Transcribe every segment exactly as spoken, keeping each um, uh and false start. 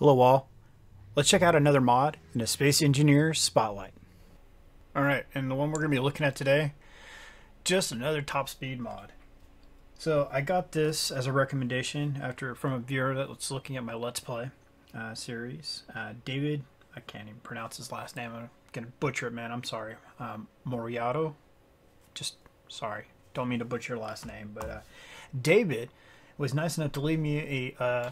Hello all, let's check out another mod in a Space Engineer Spotlight. Alright, and the one we're going to be looking at today, just another top speed mod. So I got this as a recommendation after from a viewer that was looking at my Let's Play uh, series. Uh, David, I can't even pronounce his last name, I'm going to butcher it man, I'm sorry. Um, Moriato, just sorry, don't mean to butcher your last name, but uh, David was nice enough to leave me a... Uh,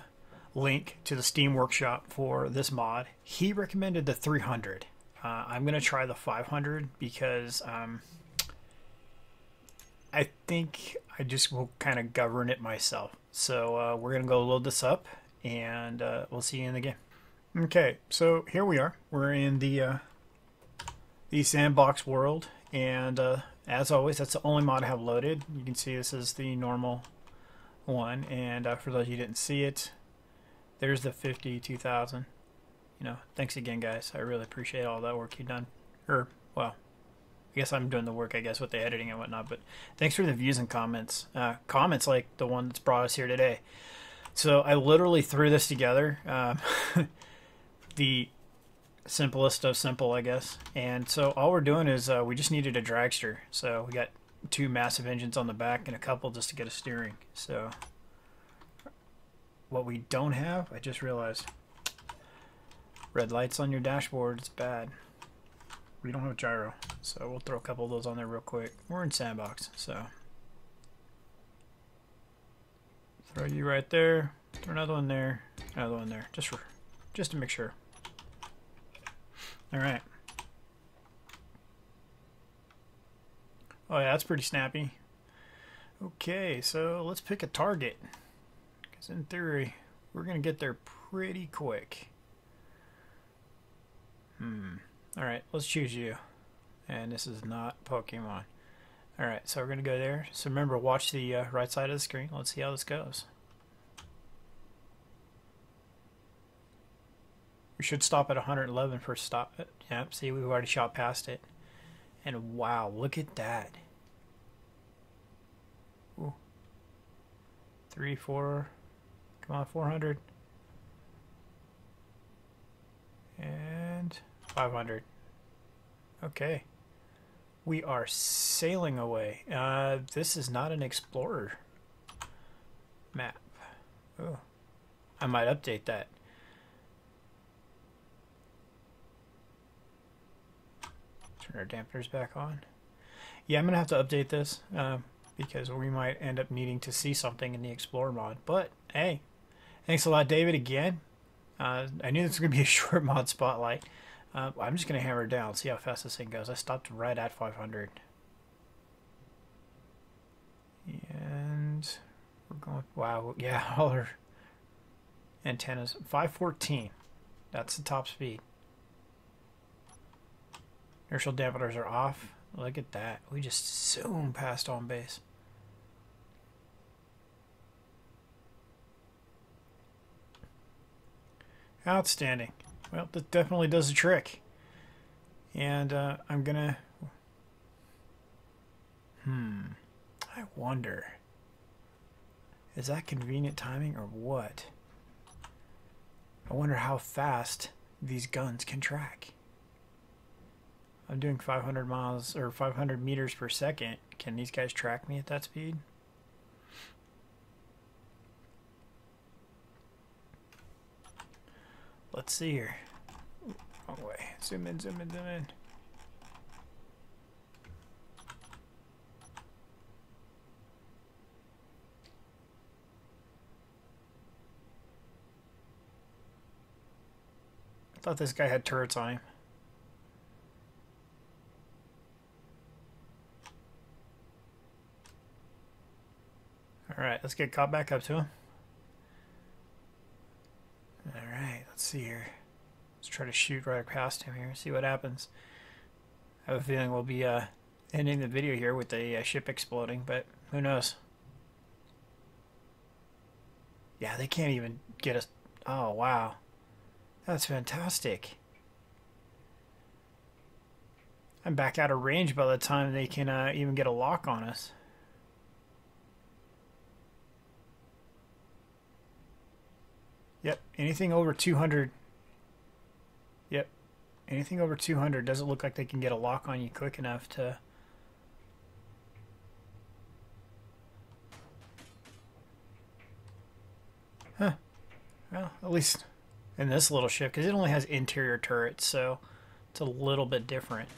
link to the Steam workshop for this mod. He recommended the three hundred. Uh, I'm gonna try the five hundred because um, I think I just will kind of govern it myself. So uh, we're gonna go load this up and uh, we'll see you in the game. Okay, so here we are. We're in the uh, the sandbox world, and uh, as always, that's the only mod I have loaded. You can see this is the normal one, and uh, for those of you who didn't see it, there's the fifty-two thousand. You know, thanks again, guys. I really appreciate all that work you've done. Or, well, I guess I'm doing the work, I guess, with the editing and whatnot. But thanks for the views and comments. Uh, comments like the one that's brought us here today. So I literally threw this together. Um, the simplest of simple, I guess. And so all we're doing is uh, we just needed a dragster. So we got two massive engines on the back and a couple just to get a steering. So... what we don't have, I just realized, red lights on your dashboard, it's bad. We don't have gyro, so we'll throw a couple of those on there real quick. We're in sandbox, so. Throw you right there, throw another one there, another one there, just for, just to make sure. All right. Oh yeah, that's pretty snappy. Okay, so let's pick a target. In theory, we're gonna get there pretty quick. Hmm. All right, let's choose you. And this is not Pokemon. All right, so we're gonna go there. So remember, watch the uh, right side of the screen. Let's see how this goes. We should stop at one eleven for stop. Yep. See, we've already shot past it. And wow, look at that. Ooh. Three, four. Come on, four hundred. And five hundred. Okay. We are sailing away. Uh, this is not an Explorer map. Oh, I might update that. Turn our dampeners back on. Yeah, I'm going to have to update this uh, because we might end up needing to see something in the Explorer mod. But, hey. Thanks a lot, David, again. Uh, I knew this was going to be a short mod spotlight. Uh, I'm just going to hammer it down, see how fast this thing goes. I stopped right at five hundred. And we're going, wow, yeah, all our antennas. five fourteen, that's the top speed. Inertial dampeners are off. Look at that. We just zoomed past on base. Outstanding. Well, that definitely does the trick. And uh, I'm gonna... Hmm. I wonder. Is that convenient timing or what? I wonder how fast these guns can track. I'm doing five hundred miles or five hundred meters per second. Can these guys track me at that speed? Let's see here. Wrong way. Zoom in, zoom in, zoom in. I thought this guy had turrets on him. Alright, let's get caught back up to him. Let's see here. Let's try to shoot right past him here. See what happens. I have a feeling we'll be uh, ending the video here with the uh, ship exploding, but who knows? Yeah, they can't even get us. Oh wow, that's fantastic. I'm back out of range by the time they can uh, even get a lock on us. Yep, anything over two hundred. Yep, anything over two hundred doesn't look like they can get a lock on you quick enough to... Huh. Well, at least in this little ship, because it only has interior turrets, so it's a little bit different.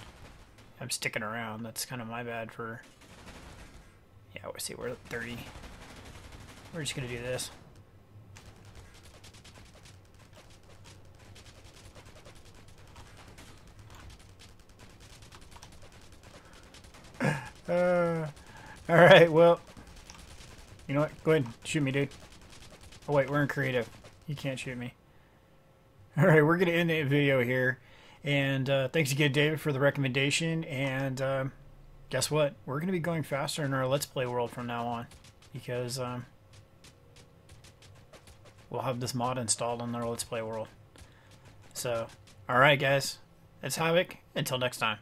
I'm sticking around. That's kind of my bad for... Yeah, we'll see. We're at thirty. We're just going to do this. uh, Alright, well... You know what? Go ahead and shoot me, dude. Oh wait, we're in creative. You can't shoot me. Alright, we're going to end the video here. And uh, thanks again, David, for the recommendation. And um, guess what? We're going to be going faster in our Let's Play world from now on. Because um, we'll have this mod installed on our Let's Play world. So, alright guys. It's Havoc. Until next time.